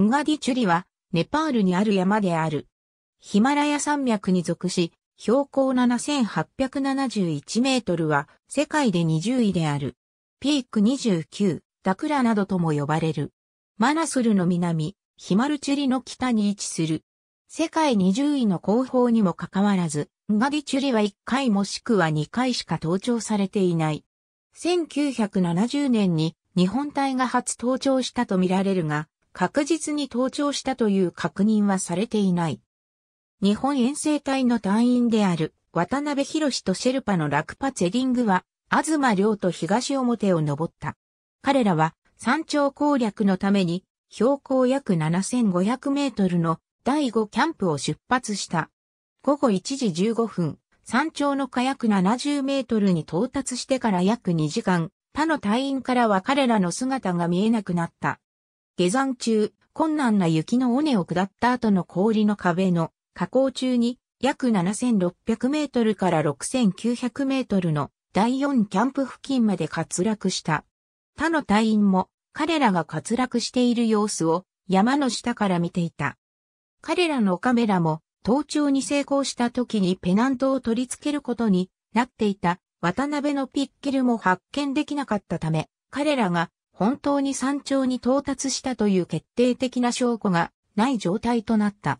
ンガディチュリは、ネパールにある山である。ヒマラヤ山脈に属し、標高7871メートルは、世界で20位である。ピーク29、ダクラなどとも呼ばれる。マナスルの南、ヒマルチュリの北に位置する。世界20位の高峰にもかかわらず、ンガディチュリは1回もしくは2回しか登頂されていない。1970年に日本隊が初登頂したとみられるが、確実に登頂したという確認はされていない。日本遠征隊の隊員である渡辺博とシェルパのラクパツェリングは、東亮と東表を登った。彼らは山頂攻略のために標高約7500メートルの第5キャンプを出発した。午後1時15分、山頂の下約70メートルに到達してから約2時間、他の隊員からは彼らの姿が見えなくなった。下山中、困難な雪の尾根を下った後の氷の壁の下降中に約7600メートルから6900メートルの第4キャンプ付近まで滑落した。他の隊員も彼らが滑落している様子を山の下から見ていた。彼らのカメラも登頂に成功した時にペナントを取り付けることになっていた渡辺のピッケルも発見できなかったため、彼らが本当に山頂に到達したという決定的な証拠がない状態となった。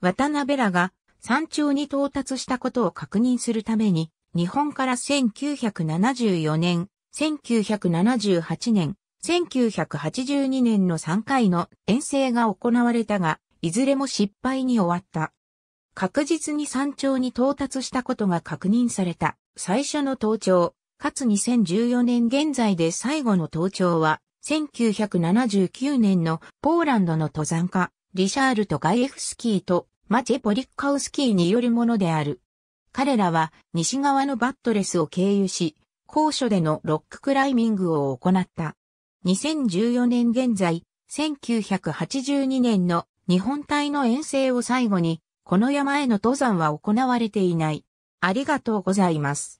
渡辺らが山頂に到達したことを確認するために、日本から1974年、1978年、1982年の3回の遠征が行われたが、いずれも失敗に終わった。確実に山頂に到達したことが確認された最初の登頂、かつ2014年現在で最後の登頂は、1979年のポーランドの登山家、Ryszard GajewskiとMaciej Pawlikowskiによるものである。彼らは西側のバットレスを経由し、高所でのロッククライミングを行った。2014年現在、1982年の日本隊の遠征を最後に、この山への登山は行われていない。ありがとうございます。